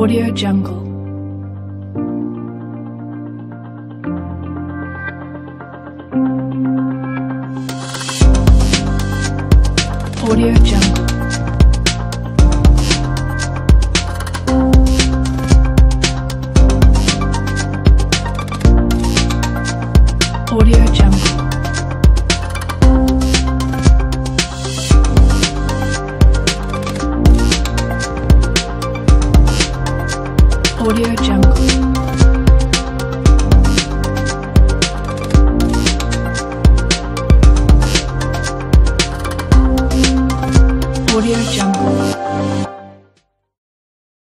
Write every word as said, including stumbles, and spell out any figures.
AudioJungle. AudioJungle.